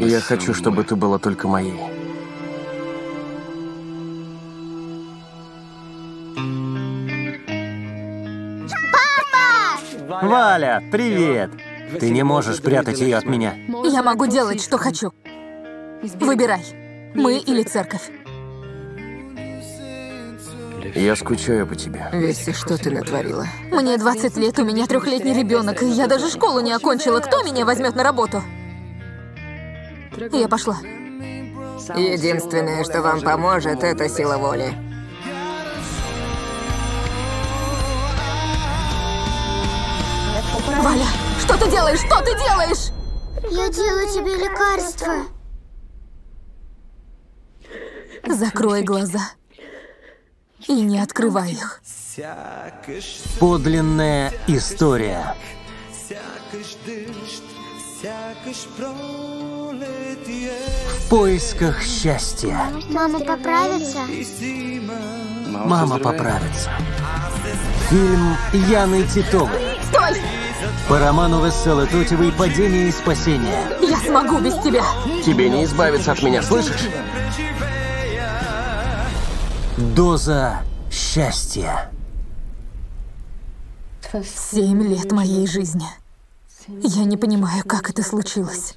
Я хочу, чтобы ты была только моей. Папа! Валя, привет! Ты не можешь прятать ее от меня. Я могу делать, что хочу. Выбирай, мы или церковь. Я скучаю по тебе. Вести, что ты натворила? Мне 20 лет, у меня трехлетний ребенок, и я даже школу не окончила. Кто меня возьмет на работу? Я пошла. Единственное, что вам поможет, это сила воли. Валя, что ты делаешь? Что ты делаешь? Я делаю тебе лекарство. Закрой глаза. И не открывай их. Подлинная история. В поисках счастья. Мама поправится? Мама поправится. Фильм Яны Титовой. Стой! По роману Веселый Тотевой «Падение и спасение». Я смогу без тебя. Тебе не избавиться от меня, слышишь? Доза счастья. 7 лет моей жизни. Я не понимаю, как это случилось.